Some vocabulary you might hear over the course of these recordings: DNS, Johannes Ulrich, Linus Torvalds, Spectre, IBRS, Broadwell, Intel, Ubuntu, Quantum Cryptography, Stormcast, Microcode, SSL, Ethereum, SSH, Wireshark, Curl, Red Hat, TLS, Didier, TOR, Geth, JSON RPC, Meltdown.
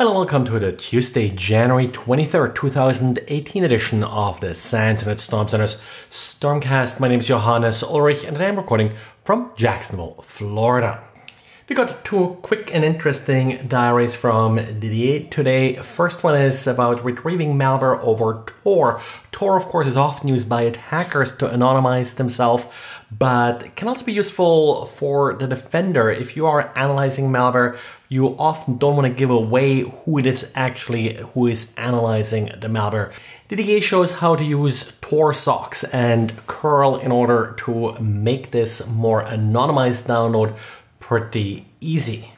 Hello, welcome to the Tuesday, January 23rd, 2018 edition of the Santanet Storm Center's Stormcast. My name is Johannes Ulrich and I'm recording from Jacksonville, Florida. We got two quick and interesting diaries from Didier today. First one is about retrieving malware over Tor. Tor, of course, is often used by attackers to anonymize themselves, but can also be useful for the defender. If you are analyzing malware, you often don't want to give away who it is actually who is analyzing the malware. Didier shows how to use Torsocks and Curl in order to make this more anonymized download pretty easy.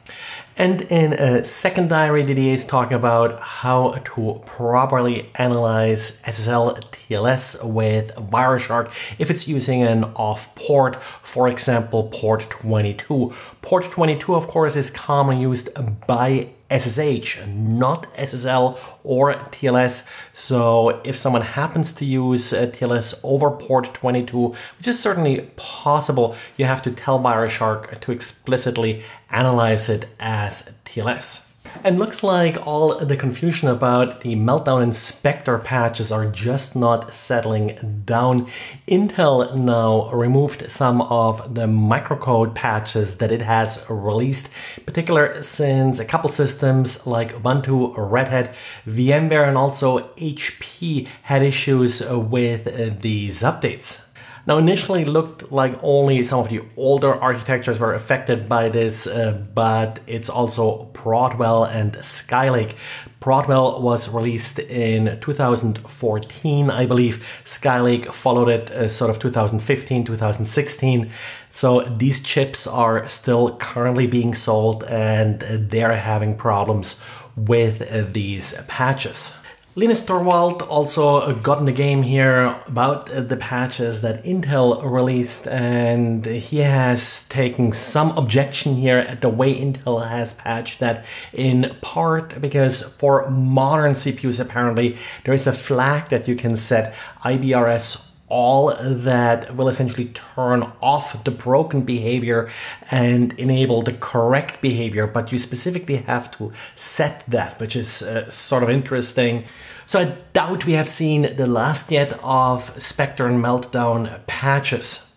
And in a second diary, Didier is talking about how to properly analyze SSL TLS with Wireshark if it's using an off port, for example, port 22. Port 22, of course, is commonly used by SSH, not SSL or TLS. So if someone happens to use TLS over port 22, which is certainly possible, you have to tell Wireshark to explicitly analyze it as TLS. And looks like all the confusion about the Meltdown and Spectre patches are just not settling down. Intel now removed some of the microcode patches that it has released, particularly since a couple systems like Ubuntu, Red Hat, VMware, and also HP had issues with these updates. Now, initially it looked like only some of the older architectures were affected by this, but it's also Broadwell and Skylake. Broadwell was released in 2014, I believe. Skylake followed it sort of 2015, 2016. So these chips are still currently being sold and they're having problems with these patches. Linus Torvalds also got in the game here about the patches that Intel released, and he has taken some objection here at the way Intel has patched that, in part because for modern CPUs apparently there is a flag that you can set, IBRS all, that will essentially turn off the broken behavior and enable the correct behavior, but you specifically have to set that, which is sort of interesting. So I doubt we have seen the last yet of Spectre and Meltdown patches.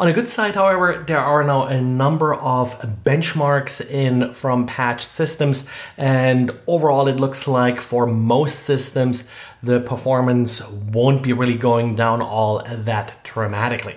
On a good side, however, there are now a number of benchmarks in from patched systems, and overall it looks like for most systems the performance won't be really going down all that dramatically.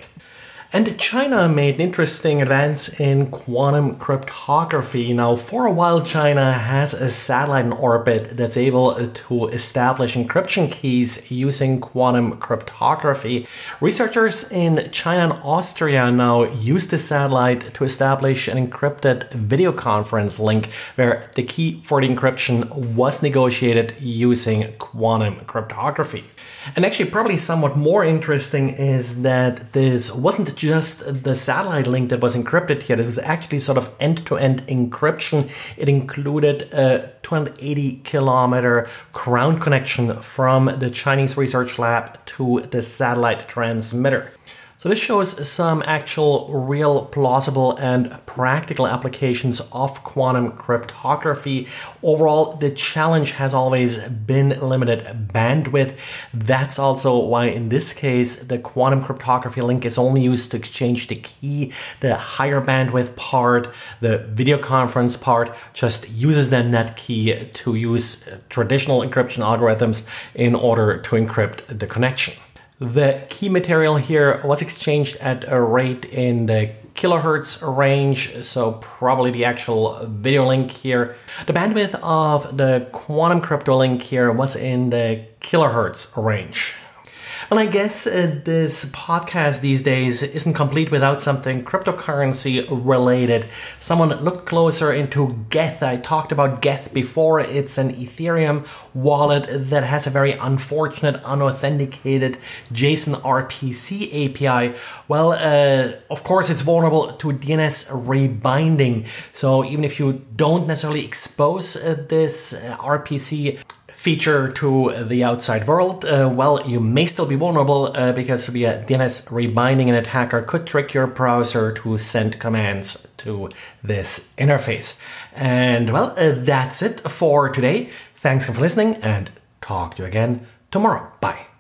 And China made an interesting advance in quantum cryptography. Now, for a while, China has a satellite in orbit that's able to establish encryption keys using quantum cryptography. Researchers in China and Austria now use the satellite to establish an encrypted video conference link where the key for the encryption was negotiated using quantum cryptography. And actually, probably somewhat more interesting is that this wasn't just the satellite link that was encrypted here. It was actually sort of end-to-end encryption. It included a 280-kilometer ground connection from the Chinese research lab to the satellite transmitter. So this shows some actual, real, plausible, and practical applications of quantum cryptography. Overall, the challenge has always been limited bandwidth. That's also why, in this case, the quantum cryptography link is only used to exchange the key. The higher bandwidth part, the video conference part, just uses then that key to use traditional encryption algorithms in order to encrypt the connection. The key material here was exchanged at a rate in the kilohertz range, so probably the actual video link here. The bandwidth of the quantum crypto link here was in the kilohertz range. And I guess this podcast these days isn't complete without something cryptocurrency related. Someone looked closer into Geth. I talked about Geth before. It's an Ethereum wallet that has a very unfortunate, unauthenticated JSON RPC API. Well, of course, it's vulnerable to DNS rebinding. So even if you don't necessarily expose this RPC, feature to the outside world, well, you may still be vulnerable because via DNS rebinding, an attacker could trick your browser to send commands to this interface. And well, that's it for today. Thanks for listening and talk to you again tomorrow. Bye.